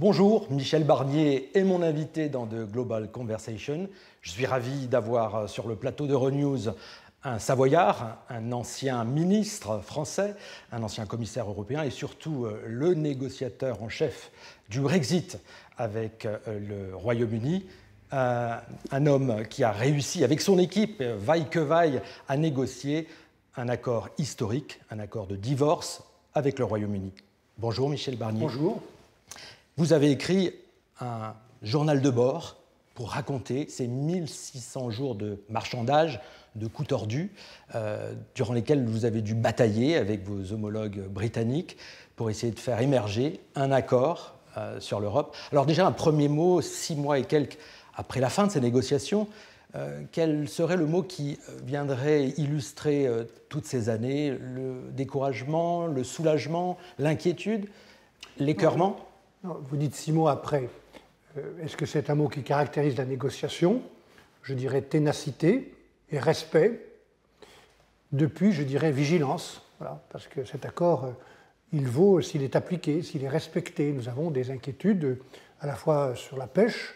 Bonjour, Michel Barnier est mon invité dans The Global Conversation. Je suis ravi d'avoir sur le plateau de Euronews un Savoyard, un ancien ministre français, un ancien commissaire européen et surtout le négociateur en chef du Brexit avec le Royaume-Uni. Un homme qui a réussi avec son équipe, vaille que vaille, à négocier un accord historique, un accord de divorce avec le Royaume-Uni. Bonjour Michel Barnier. Bonjour. Vous avez écrit un journal de bord pour raconter ces 1600 jours de marchandage, de coups tordus, durant lesquels vous avez dû batailler avec vos homologues britanniques pour essayer de faire émerger un accord sur l'Europe. Alors déjà, un premier mot, 6 mois et quelques après la fin de ces négociations, quel serait le mot qui viendrait illustrer toutes ces années, le découragement, le soulagement, l'inquiétude, l'écœurement? Non, vous dites 6 mois après. Est-ce que c'est un mot qui caractérise la négociation? Je dirais ténacité et respect. Depuis, je dirais vigilance, voilà, parce que cet accord, il vaut s'il est appliqué, s'il est respecté. Nous avons des inquiétudes à la fois sur la pêche,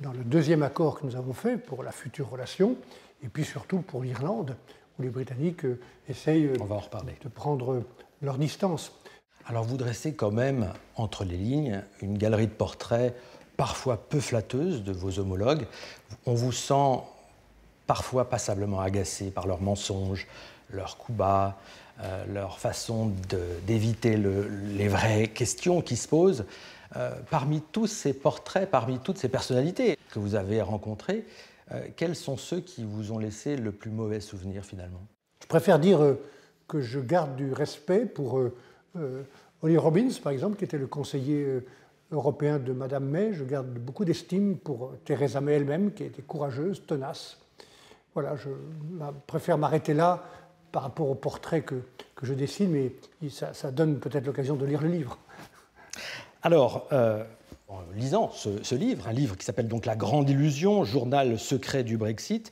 dans le deuxième accord que nous avons fait pour la future relation, et puis surtout pour l'Irlande, où les Britanniques essayent de prendre leur distance. Alors vous dressez quand même, entre les lignes, une galerie de portraits parfois peu flatteuse de vos homologues. On vous sent parfois passablement agacé par leurs mensonges, leurs coups bas, leur façon d'éviter les vraies questions qui se posent. Parmi tous ces portraits, parmi toutes ces personnalités que vous avez rencontrées, quels sont ceux qui vous ont laissé le plus mauvais souvenir finalement? Je préfère dire que je garde du respect pour Olly Robbins, par exemple, qui était le conseiller européen de Madame May. Je garde beaucoup d'estime pour Thérésa May elle-même, qui a été courageuse, tenace. Voilà, je préfère m'arrêter là par rapport au portrait que je dessine, mais ça donne peut-être l'occasion de lire le livre. Alors, en lisant ce livre, un livre qui s'appelle donc « La Grande Illusion, journal secret du Brexit »,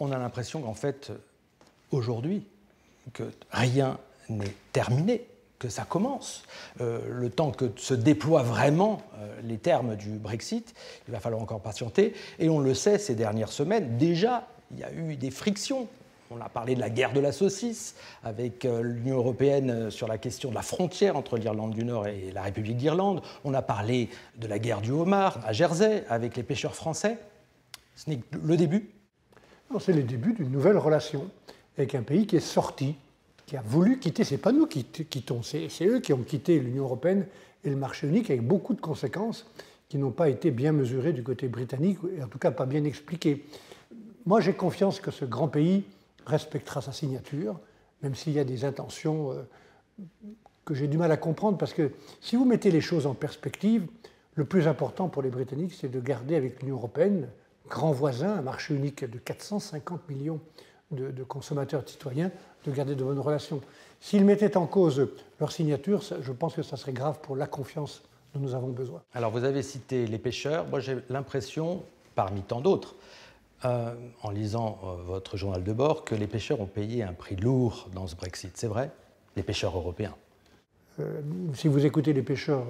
on a l'impression qu'en fait, aujourd'hui, que rien n'est terminé, que ça commence. Le temps que se déploient vraiment les termes du Brexit, il va falloir encore patienter. Et on le sait, ces dernières semaines, déjà, il y a eu des frictions. On a parlé de la guerre de la saucisse avec l'Union européenne sur la question de la frontière entre l'Irlande du Nord et la République d'Irlande. On a parlé de la guerre du homard à Jersey avec les pêcheurs français. Ce n'est que le début. C'est le début d'une nouvelle relation avec un pays qui est sorti, qui a voulu quitter. Ce n'est pas nous qui quittons, c'est eux qui ont quitté l'Union européenne et le marché unique, avec beaucoup de conséquences qui n'ont pas été bien mesurées du côté britannique, et en tout cas pas bien expliquées. Moi, j'ai confiance que ce grand pays respectera sa signature, même s'il y a des intentions que j'ai du mal à comprendre, parce que si vous mettez les choses en perspective, le plus important pour les Britanniques, c'est de garder avec l'Union européenne, grand voisin, un marché unique de 450 millions de consommateurs, de citoyens, de garder de bonnes relations. S'ils mettaient en cause leur signature, je pense que ça serait grave pour la confiance dont nous avons besoin. Alors vous avez cité les pêcheurs. Moi j'ai l'impression, parmi tant d'autres, en lisant votre journal de bord, que les pêcheurs ont payé un prix lourd dans ce Brexit. C'est vrai? Les pêcheurs européens. Si vous écoutez les pêcheurs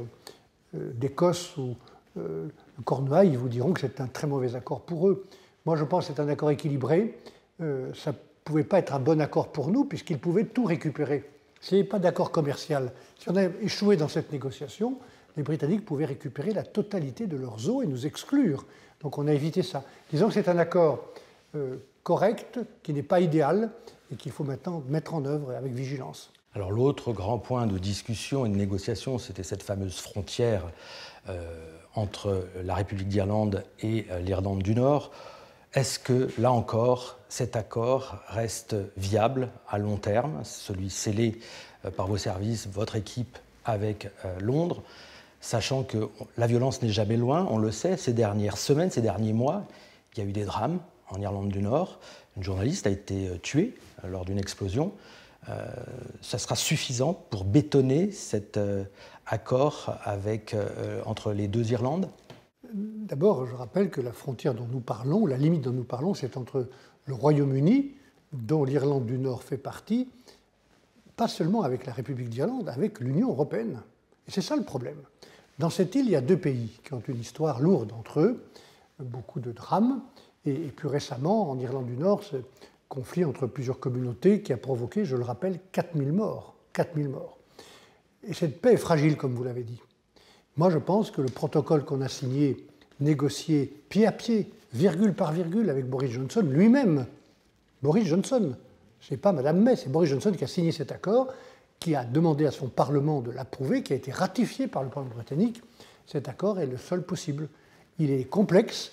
d'Écosse ou de Cornouailles, ils vous diront que c'est un très mauvais accord pour eux. Moi je pense que c'est un accord équilibré. Ça ne pouvait pas être un bon accord pour nous, puisqu'ils pouvaient tout récupérer. Ce n'est pas d'accord commercial. Si on a échoué dans cette négociation, les Britanniques pouvaient récupérer la totalité de leurs eaux et nous exclure. Donc on a évité ça. Disons que c'est un accord correct, qui n'est pas idéal, et qu'il faut maintenant mettre en œuvre avec vigilance. Alors l'autre grand point de discussion et de négociation, c'était cette fameuse frontière entre la République d'Irlande et l'Irlande du Nord. Est-ce que, là encore, cet accord reste viable à long terme, celui scellé par vos services, votre équipe avec Londres, sachant que la violence n'est jamais loin, on le sait, ces dernières semaines, ces derniers mois, il y a eu des drames en Irlande du Nord. Une journaliste a été tuée lors d'une explosion. Ça sera suffisant pour bétonner cet accord entre les deux Irlandes? D'abord, je rappelle que la frontière dont nous parlons, la limite dont nous parlons, c'est entre le Royaume-Uni, dont l'Irlande du Nord fait partie, pas seulement avec la République d'Irlande, avec l'Union européenne. Et c'est ça le problème. Dans cette île, il y a deux pays qui ont une histoire lourde entre eux, beaucoup de drames, et plus récemment, en Irlande du Nord, ce conflit entre plusieurs communautés qui a provoqué, je le rappelle, 4000 morts. 4000 morts. Et cette paix est fragile, comme vous l'avez dit. Moi, je pense que le protocole qu'on a signé, négocié pied à pied, virgule par virgule, avec Boris Johnson lui-même, Boris Johnson, c'est pas Madame May, c'est Boris Johnson qui a signé cet accord, qui a demandé à son Parlement de l'approuver, qui a été ratifié par le Parlement britannique. Cet accord est le seul possible. Il est complexe,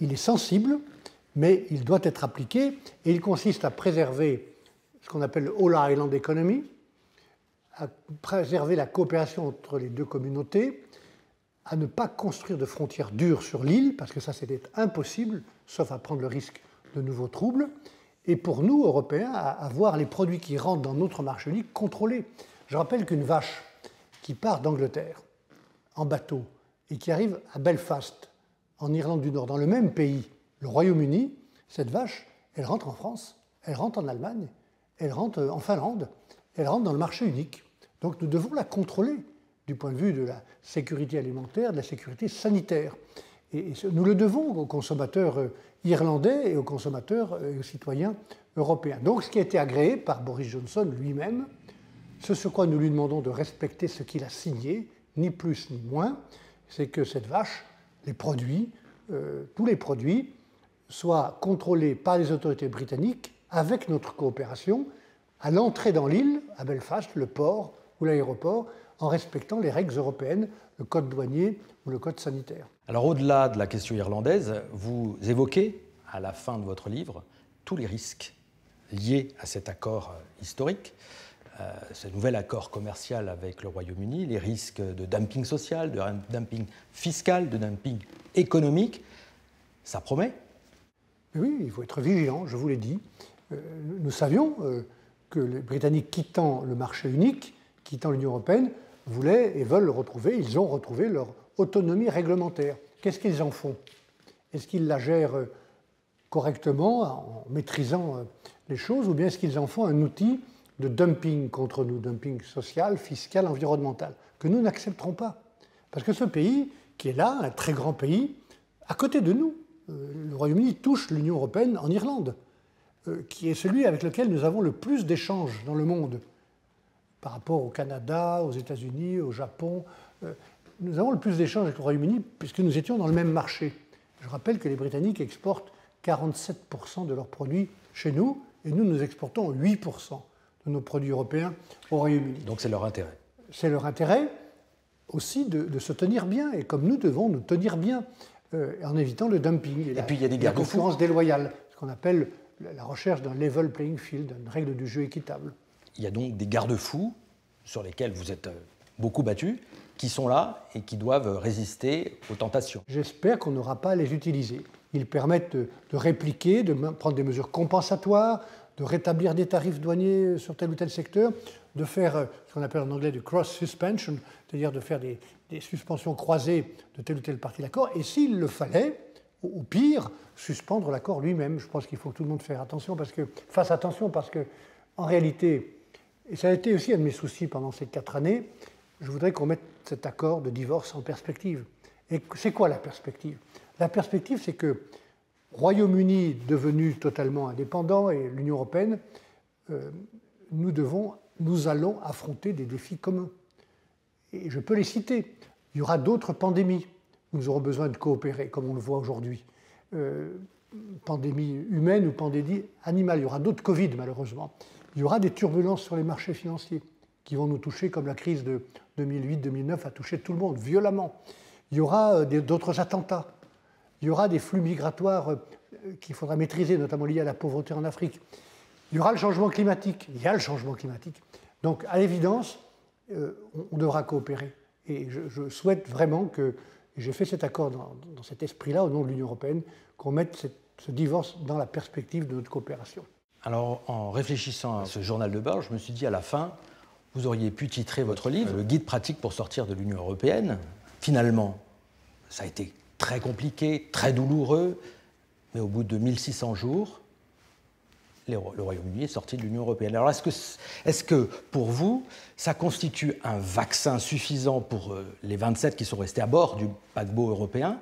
il est sensible, mais il doit être appliqué et il consiste à préserver ce qu'on appelle le All Island Economy, à préserver la coopération entre les deux communautés, à ne pas construire de frontières dures sur l'île, parce que ça c'était impossible, sauf à prendre le risque de nouveaux troubles, et pour nous, Européens, à avoir les produits qui rentrent dans notre marché unique contrôlés. Je rappelle qu'une vache qui part d'Angleterre en bateau et qui arrive à Belfast, en Irlande du Nord, dans le même pays, le Royaume-Uni, cette vache, elle rentre en France, elle rentre en Allemagne, elle rentre en Finlande, elle rentre dans le marché unique. Donc nous devons la contrôler du point de vue de la sécurité alimentaire, de la sécurité sanitaire. Et nous le devons aux consommateurs irlandais et aux consommateurs et aux citoyens européens. Donc ce qui a été agréé par Boris Johnson lui-même, ce sur quoi nous lui demandons de respecter ce qu'il a signé, ni plus ni moins, c'est que cette vache, les produits, tous les produits, soient contrôlés par les autorités britanniques avec notre coopération à l'entrée dans l'île, à Belfast, le port ou l'aéroport, en respectant les règles européennes, le code douanier ou le code sanitaire. Alors au-delà de la question irlandaise, vous évoquez, à la fin de votre livre, tous les risques liés à cet accord historique, ce nouvel accord commercial avec le Royaume-Uni, les risques de dumping social, de dumping fiscal, de dumping économique. Ça promet? Oui, il faut être vigilant, je vous l'ai dit. Nous savions que les Britanniques quittant le marché unique, quittant l'Union européenne, voulaient et veulent le retrouver, ils ont retrouvé leur autonomie réglementaire. Qu'est-ce qu'ils en font? Est-ce qu'ils la gèrent correctement, en maîtrisant les choses, ou bien est-ce qu'ils en font un outil de dumping contre nous, dumping social, fiscal, environnemental, que nous n'accepterons pas? Parce que ce pays, qui est là, un très grand pays, à côté de nous, le Royaume-Uni touche l'Union européenne en Irlande, qui est celui avec lequel nous avons le plus d'échanges dans le monde, par rapport au Canada, aux États-Unis, au Japon. Nous avons le plus d'échanges avec le Royaume-Uni puisque nous étions dans le même marché. Je rappelle que les Britanniques exportent 47% de leurs produits chez nous et nous, nous exportons 8% de nos produits européens au Royaume-Uni. Donc c'est leur intérêt. C'est leur intérêt aussi de se tenir bien et comme nous devons nous tenir bien en évitant le dumping et puis, il y a des la concurrence déloyale, ce qu'on appelle la recherche d'un level playing field, une règle du jeu équitable. Il y a donc des garde-fous sur lesquels vous êtes beaucoup battus, qui sont là et qui doivent résister aux tentations. J'espère qu'on n'aura pas à les utiliser. Ils permettent de répliquer, de prendre des mesures compensatoires, de rétablir des tarifs douaniers sur tel ou tel secteur, de faire ce qu'on appelle en anglais du cross-suspension, c'est-à-dire de faire des suspensions croisées de telle ou telle partie de l'accord, et s'il le fallait, au pire, suspendre l'accord lui-même. Je pense qu'il faut que tout le monde fasse attention parce que, en réalité, et ça a été aussi un de mes soucis pendant ces 4 années, je voudrais qu'on mette cet accord de divorce en perspective. Et c'est quoi la perspective? La perspective, c'est que Royaume-Uni devenu totalement indépendant et l'Union européenne, nous allons affronter des défis communs. Et je peux les citer. Il y aura d'autres pandémies où nous aurons besoin de coopérer, comme on le voit aujourd'hui. Pandémie humaine ou pandémie animale. Il y aura d'autres Covid, malheureusement. Il y aura des turbulences sur les marchés financiers qui vont nous toucher, comme la crise de 2008-2009 a touché tout le monde violemment. Il y aura d'autres attentats. Il y aura des flux migratoires qu'il faudra maîtriser, notamment liés à la pauvreté en Afrique. Il y aura le changement climatique. Il y a le changement climatique. Donc, à l'évidence, on devra coopérer. Et je souhaite vraiment que, j'ai fait cet accord dans cet esprit-là, au nom de l'Union européenne, qu'on mette ce divorce dans la perspective de notre coopération. Alors, en réfléchissant à ce journal de bord, je me suis dit à la fin, vous auriez pu titrer votre livre « Le guide pratique pour sortir de l'Union européenne ». Finalement, ça a été très compliqué, très douloureux, mais au bout de 1600 jours, le Royaume-Uni est sorti de l'Union européenne. Alors, est-ce que, pour vous, ça constitue un vaccin suffisant pour les 27 qui sont restés à bord du paquebot européen,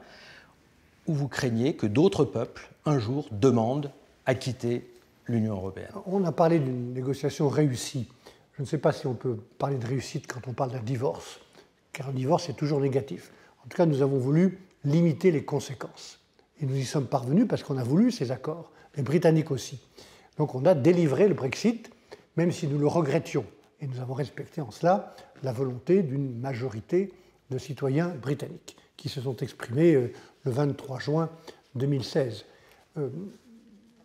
ou vous craignez que d'autres peuples, un jour, demandent à quitter l'Union européenne? On a parlé d'une négociation réussie. Je ne sais pas si on peut parler de réussite quand on parle d'un divorce, car un divorce est toujours négatif. En tout cas, nous avons voulu limiter les conséquences. Et nous y sommes parvenus parce qu'on a voulu ces accords, les Britanniques aussi. Donc on a délivré le Brexit, même si nous le regrettions. Et nous avons respecté en cela la volonté d'une majorité de citoyens britanniques qui se sont exprimés le 23 juin 2016.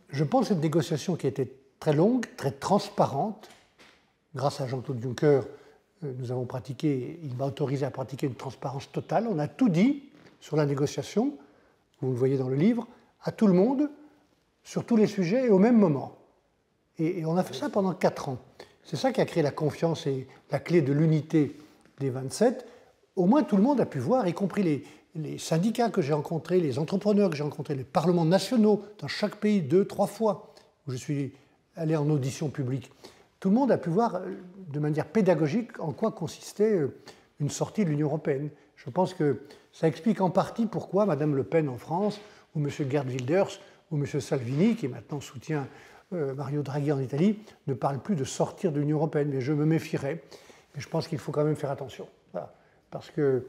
Je pense que cette négociation qui a été très longue, très transparente, grâce à Jean-Claude Juncker, nous avons pratiqué, il m'a autorisé à pratiquer une transparence totale. On a tout dit sur la négociation, vous le voyez dans le livre, à tout le monde, sur tous les sujets et au même moment. Et on a fait ça pendant 4 ans. C'est ça qui a créé la confiance et la clé de l'unité des 27. Au moins, tout le monde a pu voir, y compris les syndicats que j'ai rencontrés, les entrepreneurs que j'ai rencontrés, les parlements nationaux dans chaque pays 2, 3 fois, où je suis allé en audition publique. Tout le monde a pu voir de manière pédagogique en quoi consistait une sortie de l'Union européenne. Je pense que ça explique en partie pourquoi Mme Le Pen en France, ou M. Geert Wilders, ou M. Salvini, qui maintenant soutient Mario Draghi en Italie, ne parle plus de sortir de l'Union européenne. Mais je me méfierais. Mais je pense qu'il faut quand même faire attention. Voilà. Parce qu'il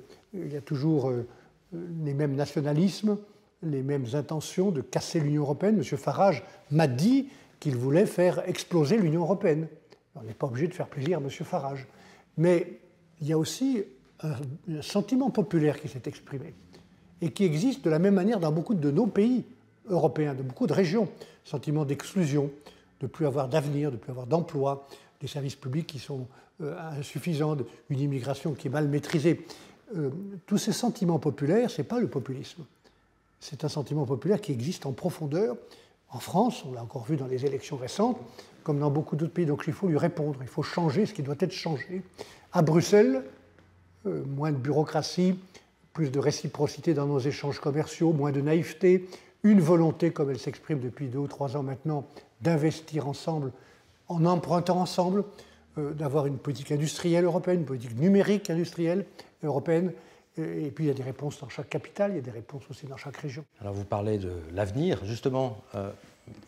y a toujours les mêmes nationalismes, les mêmes intentions de casser l'Union européenne. M. Farage m'a dit qu'il voulait faire exploser l'Union européenne. On n'est pas obligé de faire plaisir à M. Farage. Mais il y a aussi un sentiment populaire qui s'est exprimé et qui existe de la même manière dans beaucoup de nos pays européens, de beaucoup de régions. Sentiment d'exclusion, de ne plus avoir d'avenir, de ne plus avoir d'emploi, des services publics qui sont insuffisants, une immigration qui est mal maîtrisée. Tous ces sentiments populaires, ce n'est pas le populisme. C'est un sentiment populaire qui existe en profondeur. En France, on l'a encore vu dans les élections récentes, comme dans beaucoup d'autres pays. Donc il faut lui répondre, il faut changer ce qui doit être changé. À Bruxelles, moins de bureaucratie, plus de réciprocité dans nos échanges commerciaux, moins de naïveté, une volonté, comme elle s'exprime depuis 2 ou 3 ans maintenant, d'investir ensemble, en empruntant ensemble, d'avoir une politique industrielle européenne, une politique numérique industrielle européenne. Et puis il y a des réponses dans chaque capitale, il y a des réponses aussi dans chaque région. Alors vous parlez de l'avenir, justement.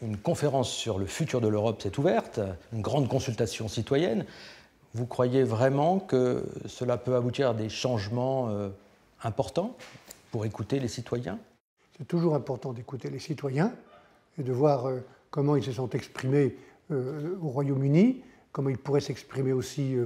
Une conférence sur le futur de l'Europe s'est ouverte, une grande consultation citoyenne. Vous croyez vraiment que cela peut aboutir à des changements importants pour écouter les citoyens? C'est toujours important d'écouter les citoyens et de voir comment ils se sont exprimés au Royaume-Uni, comment ils pourraient s'exprimer aussi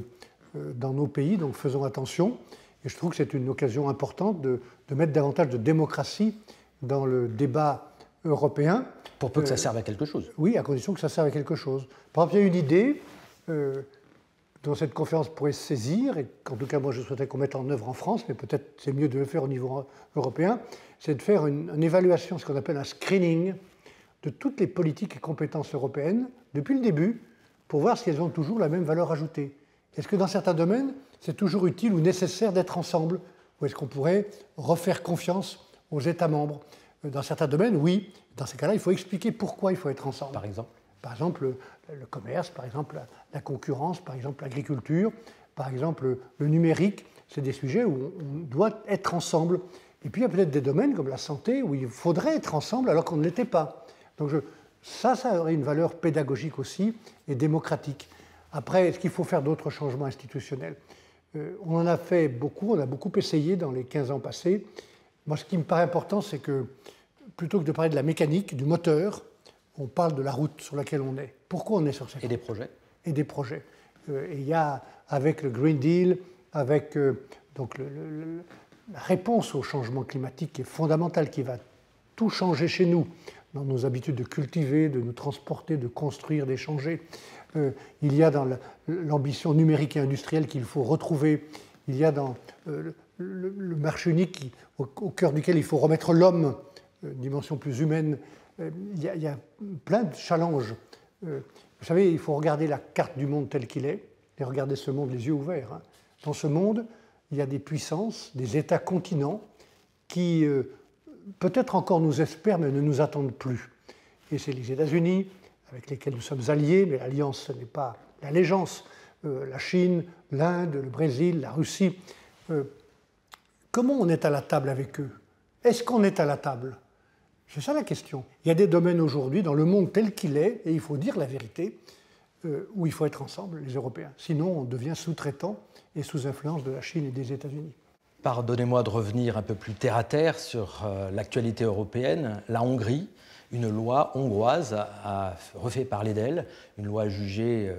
dans nos pays, donc faisons attention. Et je trouve que c'est une occasion importante de mettre davantage de démocratie dans le débat européen. Pour peu que ça serve à quelque chose. Oui, à condition que ça serve à quelque chose. Par exemple, il y a une idée dont cette conférence pourrait se saisir, et qu'en tout cas moi je souhaitais qu'on mette en œuvre en France, mais peut-être c'est mieux de le faire au niveau européen, c'est de faire une évaluation, ce qu'on appelle un screening, de toutes les politiques et compétences européennes depuis le début, pour voir si elles ont toujours la même valeur ajoutée. Est-ce que dans certains domaines, c'est toujours utile ou nécessaire d'être ensemble? Ou est-ce qu'on pourrait refaire confiance aux États membres? Dans certains domaines, oui. Dans ces cas-là, il faut expliquer pourquoi il faut être ensemble. Par exemple? Par exemple, le commerce, par exemple, la concurrence, par exemple, l'agriculture, par exemple, le numérique. C'est des sujets où on doit être ensemble. Et puis, il y a peut-être des domaines comme la santé où il faudrait être ensemble alors qu'on ne l'était pas. Donc, ça aurait une valeur pédagogique aussi et démocratique. Après, est-ce qu'il faut faire d'autres changements institutionnels? On en a fait beaucoup, on a beaucoup essayé dans les 15 ans passés. Moi, ce qui me paraît important, c'est que plutôt que de parler de la mécanique, du moteur, on parle de la route sur laquelle on est. Pourquoi on est sur cette route? Et des projets. Et des projets. Et il y a, avec le Green Deal, avec donc la réponse au changement climatique qui est fondamentale, qui va tout changer chez nous, dans nos habitudes de cultiver, de nous transporter, de construire, d'échanger. Il y a dans l'ambition numérique et industrielle qu'il faut retrouver. Il y a dans le marché unique au cœur duquel il faut remettre l'homme, dimension plus humaine. Il y a plein de challenges. Vous savez, il faut regarder la carte du monde tel qu'il est et regarder ce monde les yeux ouverts. Dans ce monde, il y a des puissances, des États-continents qui peut-être encore nous espèrent mais ne nous attendent plus. Et c'est les États-Unis, avec lesquels nous sommes alliés, mais l'alliance, ce n'est pas l'allégeance, la Chine, l'Inde, le Brésil, la Russie. Comment on est à la table avec eux? Est-ce qu'on est à la table? C'est ça la question. Il y a des domaines aujourd'hui, dans le monde tel qu'il est, et il faut dire la vérité, où il faut être ensemble, les Européens. Sinon, on devient sous-traitant et sous influence de la Chine et des États-Unis. Pardonnez-moi de revenir un peu plus terre-à-terre sur l'actualité européenne. La Hongrie, une loi hongroise a refait parler d'elle, une loi jugée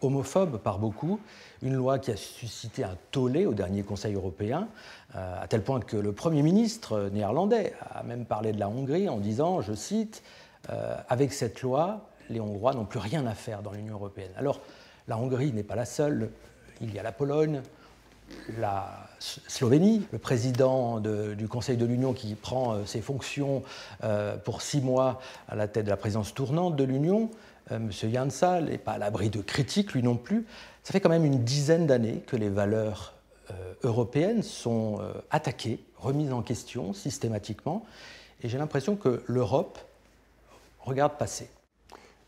homophobe par beaucoup, une loi qui a suscité un tollé au dernier Conseil européen, à tel point que le Premier ministre néerlandais a même parlé de la Hongrie en disant, je cite, « Avec cette loi, les Hongrois n'ont plus rien à faire dans l'Union européenne ». Alors, la Hongrie n'est pas la seule, il y a la Pologne, la Slovénie, le président du Conseil de l'Union qui prend ses fonctions pour 6 mois à la tête de la présidence tournante de l'Union, M. Jansa n'est pas à l'abri de critiques, lui non plus. Ça fait quand même une dizaine d'années que les valeurs européennes sont attaquées, remises en question systématiquement, et j'ai l'impression que l'Europe regarde passer.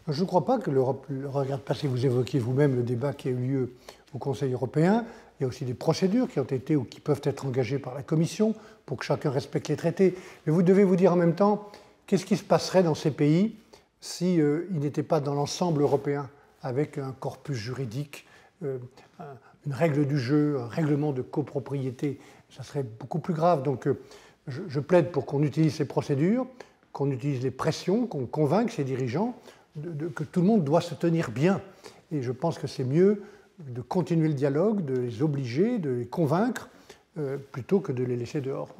Je ne crois pas que l'Europe regarde passer. Vous évoquez vous-même le débat qui a eu lieu au Conseil européen. Il y a aussi des procédures qui ont été ou qui peuvent être engagées par la Commission pour que chacun respecte les traités. Mais vous devez vous dire en même temps, qu'est-ce qui se passerait dans ces pays s'ils n'étaient pas dans l'ensemble européen, avec un corpus juridique, une règle du jeu, un règlement de copropriété? Ça serait beaucoup plus grave. Donc je plaide pour qu'on utilise ces procédures, qu'on utilise les pressions, qu'on convainque ces dirigeants que tout le monde doit se tenir bien. Et je pense que c'est mieux de continuer le dialogue, de les obliger, de les convaincre, plutôt que de les laisser dehors.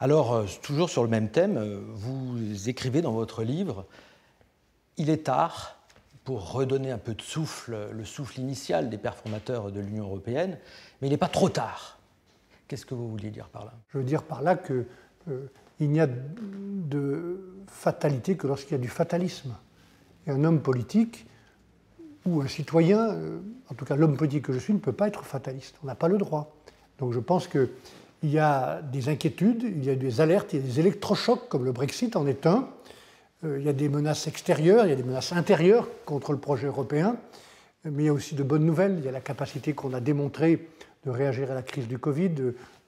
Alors, toujours sur le même thème, vous écrivez dans votre livre « Il est tard pour redonner un peu de souffle, le souffle initial des pères fondateurs de l'Union européenne, mais il n'est pas trop tard ». Qu'est-ce que vous vouliez dire par là? Je veux dire par là qu'il n'y a de fatalité que lorsqu'il y a du fatalisme. Et un homme politique ou un citoyen, en tout cas l'homme politique que je suis, ne peut pas être fataliste. On n'a pas le droit. Donc je pense qu'il y a des inquiétudes, il y a des alertes, il y a des électrochocs comme le Brexit en est un. Il y a des menaces extérieures, il y a des menaces intérieures contre le projet européen. Mais il y a aussi de bonnes nouvelles. Il y a la capacité qu'on a démontrée de réagir à la crise du Covid,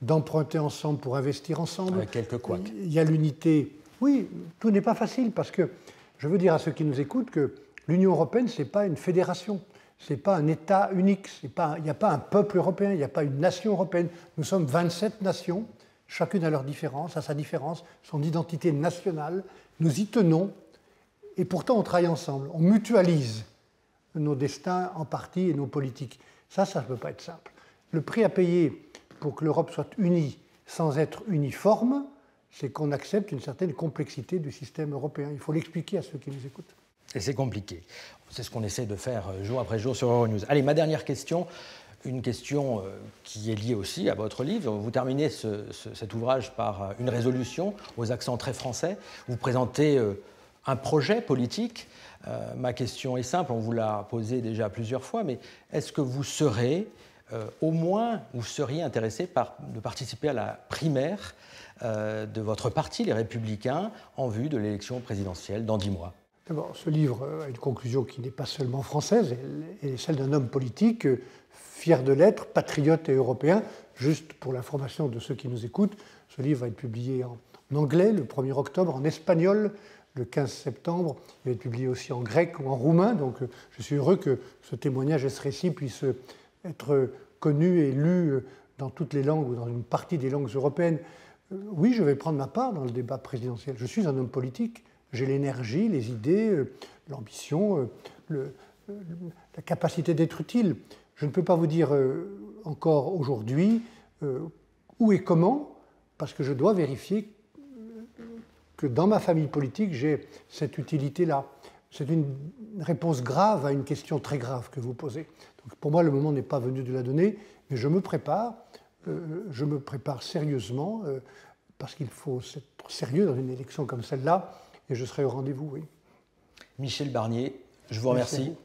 d'emprunter ensemble pour investir ensemble. Avec quelques couacs. Il y a l'unité. Oui, tout n'est pas facile parce que je veux dire à ceux qui nous écoutent que l'Union européenne, ce n'est pas une fédération, ce n'est pas un État unique, il n'y a pas un peuple européen, il n'y a pas une nation européenne. Nous sommes 27 nations, chacune à leur différence, à sa différence, son identité nationale. Nous y tenons et pourtant on travaille ensemble, on mutualise nos destins en partie et nos politiques. Ça ne peut pas être simple. Le prix à payer pour que l'Europe soit unie sans être uniforme, c'est qu'on accepte une certaine complexité du système européen. Il faut l'expliquer à ceux qui nous écoutent. Et c'est compliqué. C'est ce qu'on essaie de faire jour après jour sur Euronews. Allez, ma dernière question, une question qui est liée aussi à votre livre. Vous terminez cet ouvrage par une résolution aux accents très français. Vous présentez un projet politique. Ma question est simple, on vous l'a posée déjà plusieurs fois, mais est-ce que vous serez, au moins, vous seriez intéressé de participer à la primaire de votre parti, les Républicains, en vue de l'élection présidentielle dans 10 mois. D'abord, ce livre a une conclusion qui n'est pas seulement française, elle est celle d'un homme politique, fier de l'être, patriote et européen. Juste pour l'information de ceux qui nous écoutent, ce livre va être publié en anglais le 1er octobre, en espagnol le 15 septembre, il va être publié aussi en grec ou en roumain, donc je suis heureux que ce témoignage et ce récit puissent être connu et lu dans toutes les langues ou dans une partie des langues européennes. Oui, je vais prendre ma part dans le débat présidentiel. Je suis un homme politique, j'ai l'énergie, les idées, l'ambition, la capacité d'être utile. Je ne peux pas vous dire encore aujourd'hui où et comment, parce que je dois vérifier que dans ma famille politique, j'ai cette utilité-là. C'est une réponse grave à une question très grave que vous posez. Donc pour moi, le moment n'est pas venu de la donner, mais je me prépare. Je me prépare sérieusement, parce qu'il faut être sérieux dans une élection comme celle-là, et je serai au rendez-vous, oui. Michel Barnier, je vous remercie.